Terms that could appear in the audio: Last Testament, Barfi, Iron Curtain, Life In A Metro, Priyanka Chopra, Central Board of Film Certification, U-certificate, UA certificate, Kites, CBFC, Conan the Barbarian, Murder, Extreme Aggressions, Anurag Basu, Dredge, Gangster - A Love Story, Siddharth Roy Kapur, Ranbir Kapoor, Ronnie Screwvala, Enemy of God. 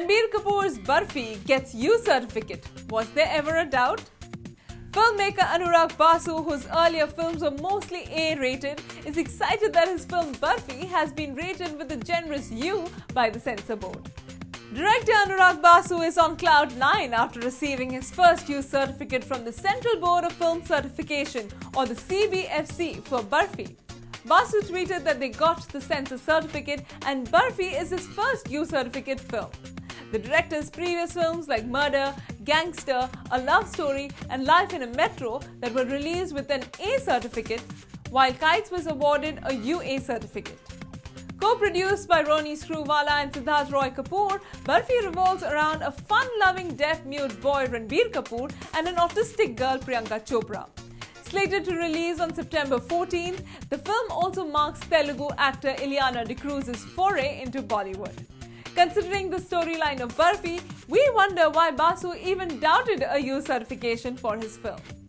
Ranbir Kapoor's Barfi gets U certificate. Was there ever a doubt? Filmmaker Anurag Basu, whose earlier films were mostly A-rated, is excited that his film Barfi has been rated with a generous U by the censor board. Director Anurag Basu is on cloud 9 after receiving his first U certificate from the Central Board of Film Certification, or the CBFC, for Barfi. Basu tweeted that they got the censor certificate and Barfi is his first U certificate film. The director's previous films like Murder, Gangster, A Love Story and Life in a Metro that were released with an A certificate, while Kites was awarded a UA certificate. Co-produced by Ronnie Screwvala and Siddharth Roy Kapur, Barfi revolves around a fun-loving deaf-mute boy Ranbir Kapoor and an autistic girl Priyanka Chopra. Slated to release on September 14th, the film also marks Telugu actor Ileana De Cruz's foray into Bollywood. Considering the storyline of Barfi, we wonder why Basu even doubted a U certification for his film.